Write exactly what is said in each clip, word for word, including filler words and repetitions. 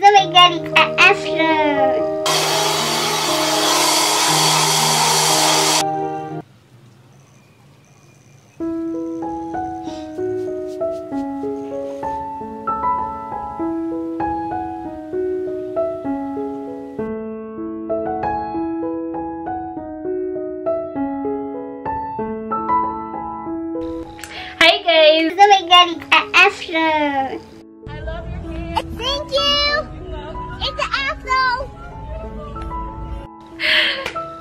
Będziemy grali after. Hey guys, we're getting an afro. I love your hair. Thank you. It's an afro.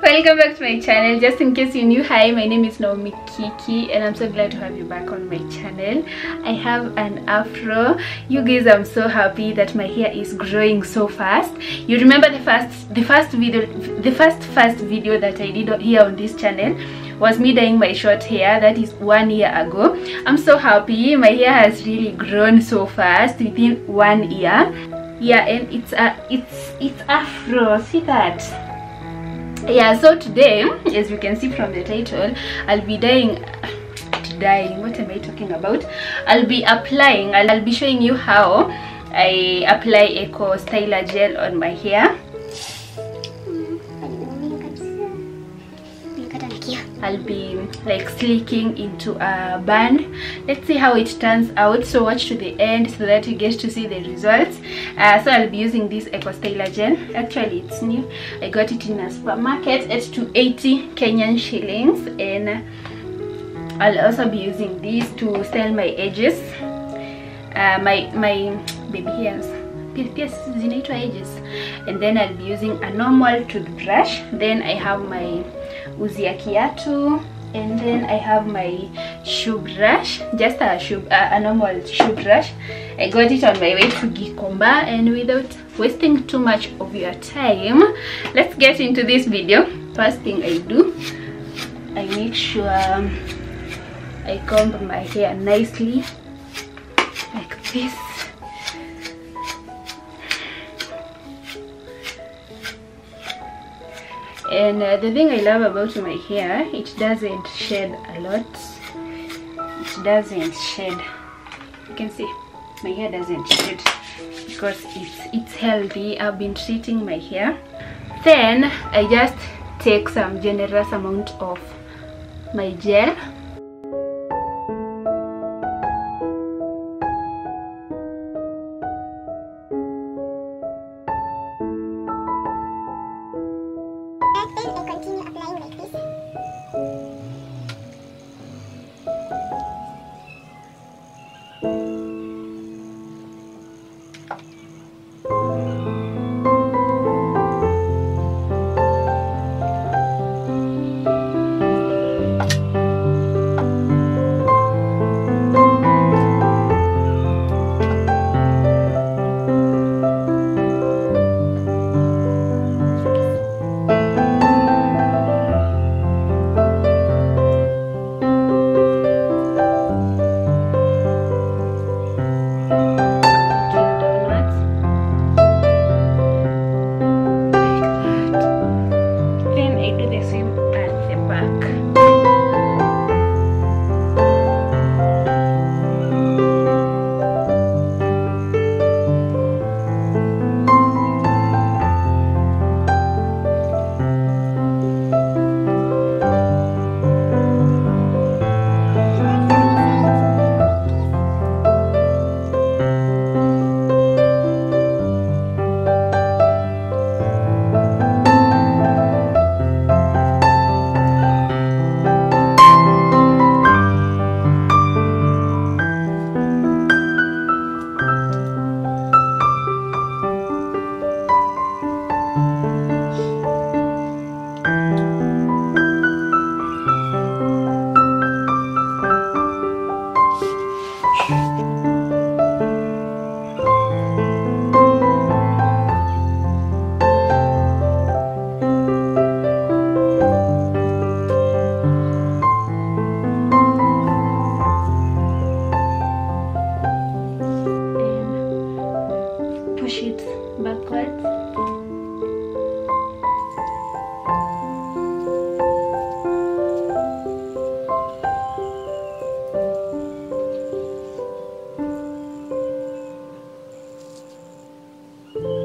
Welcome back to my channel. Just in case you're new, hi, my name is Naomy Kikky, and I'm so glad to have you back on my channel. I have an afro. You guys, I'm so happy that my hair is growing so fast. You remember the first, the first video, the first first video that I did here on this channel was me dyeing my short hair. That is one year ago. I'm so happy my hair has really grown so fast within one year. Yeah, and it's a it's it's afro. See that? Yeah. So today, as you can see from the title, I'll be dyeing. Dyeing. What am I talking about? I'll be applying. I'll, I'll be showing you how I apply Eco Styler gel on my hair. I'll be like slicking into a band. Let's see how it turns out, so watch to the end so that you get to see the results. Uh, so I'll be using this Eco Styler gel. Actually it's new. I got it in a supermarket at two eighty Kenyan shillings, and I'll also be using this to sell my edges, uh, my my baby hairs. Yes, zinaitwa edges. And then I'll be using a normal toothbrush. Then I have my Uziyakiato, and then I have my shoe brush, just a shoe, uh, a normal shoe brush. I got it on my way to Gikomba. And without wasting too much of your time, let's get into this video. First thing I do, I make sure I comb my hair nicely like this. And uh, the thing I love about my hair, it doesn't shed a lot. It doesn't shed. You can see my hair doesn't shed because it's it's healthy. I've been treating my hair. Then I just take some generous amount of my gel. Thank you.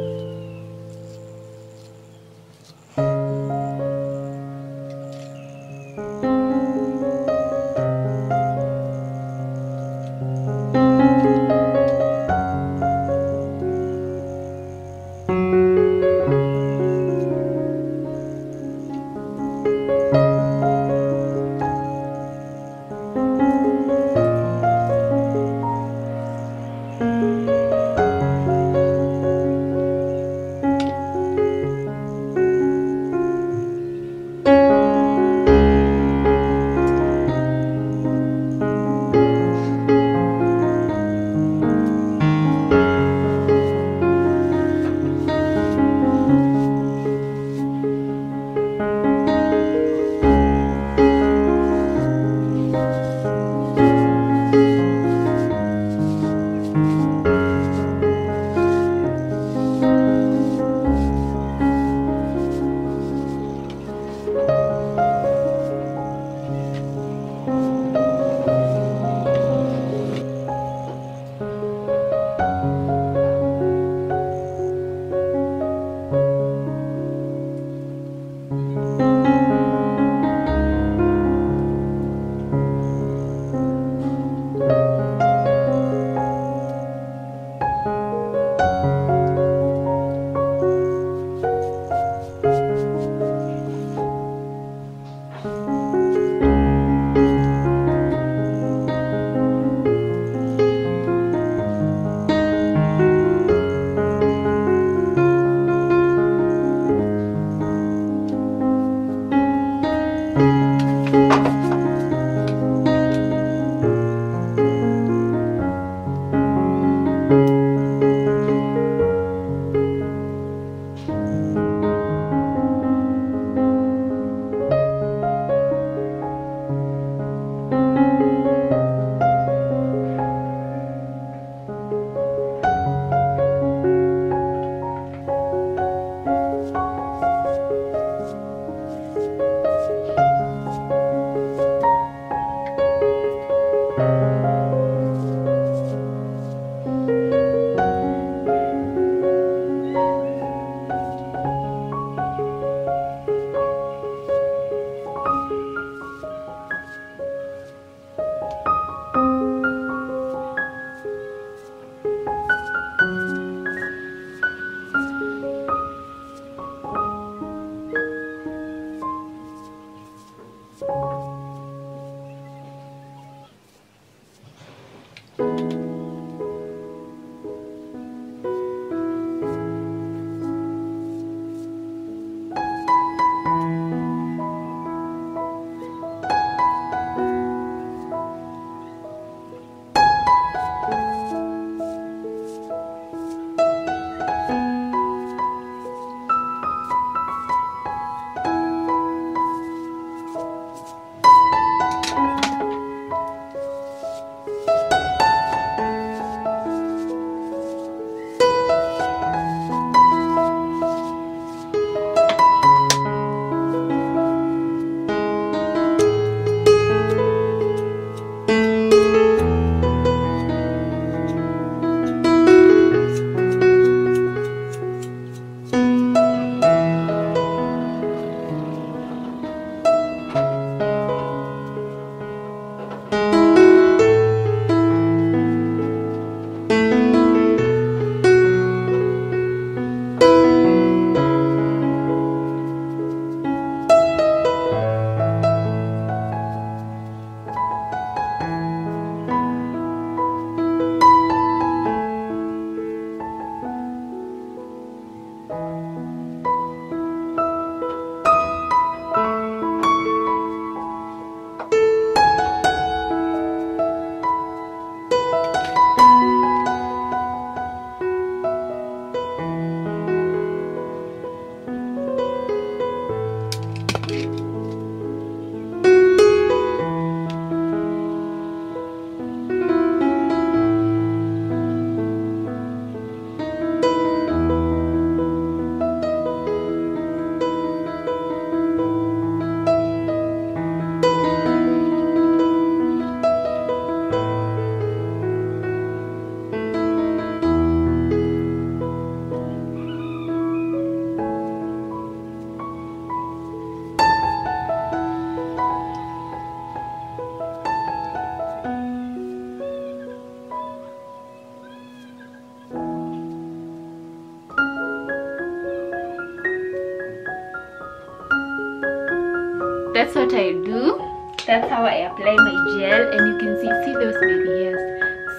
that's what I do. That's how I apply my gel, and you can see see those baby hairs.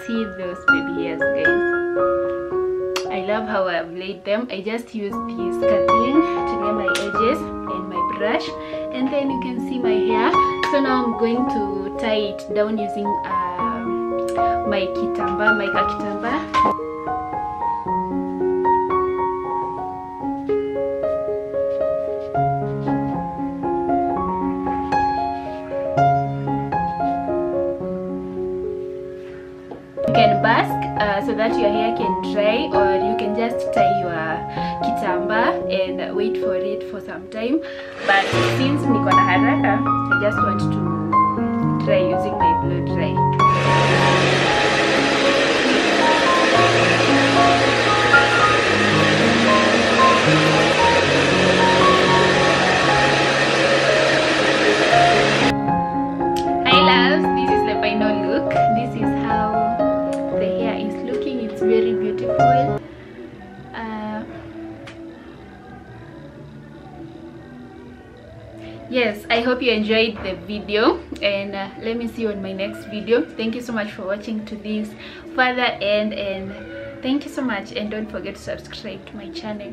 See those baby hairs, guys. I love how I have laid them. I just use this cutting to get my edges and my brush, and then you can see my hair. So now I'm going to tie it down using um, my kitamba, my kitamba. So that your hair can dry, or you can just tie your kitamba and wait for it for some time. But since niko na haraka, I just want to try using my blow dry. Hi loves, this is the final look. This is how the hair is looking. It's very beautiful. Uh, yes, I hope you enjoyed the video, and uh, let me see you on my next video. Thank you so much for watching to this further end, and thank you so much, and don't forget to subscribe to my channel.